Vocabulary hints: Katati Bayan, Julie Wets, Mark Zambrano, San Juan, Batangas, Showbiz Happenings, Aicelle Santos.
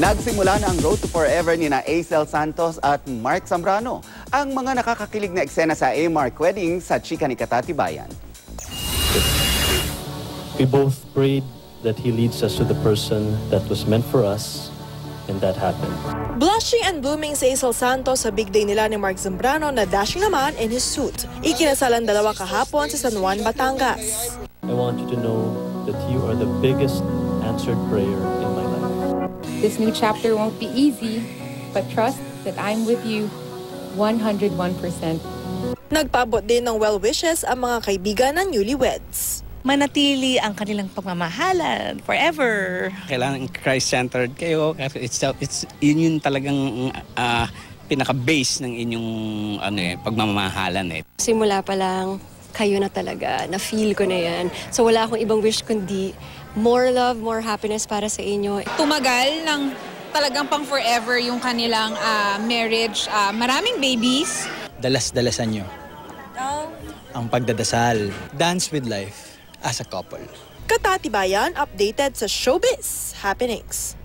Nagsimula na ang Road to Forever ni na Aicelle Santos at Mark Zambrano, ang mga nakakakilig na eksena sa A-Mark Wedding sa chika ni Katati Bayan. We both prayed that he leads us to the person that was meant for us, and that happened. Blushing and blooming si Aicelle Santos sa big day nila ni Mark Zambrano na dashing naman in his suit. Ikinasalan dalawa kahapon sa San Juan, Batangas. I want you to know that you are the biggest answered prayer in my life. This new chapter won't be easy, but trust that I'm with you 101%. Nagpaabot din ng well wishes ang mga kaibigan ng Julie Wets. Manatili ang kanilang pagmamahalan forever. Kailangan Christ-centered kayo. It's yun yung talagang pinaka-base ng inyong pagmamahalan. Simula pa lang, kayo na talaga. Na-feel ko na yan. So wala akong ibang wish kundi more love, more happiness para sa inyo. Tumagal ng talagang pang forever yung kanilang marriage. Maraming babies. Dalas-dalasan nyo. Ang pagdadasal. Dance with life as a couple. Katati Bayan, updated sa Showbiz Happenings.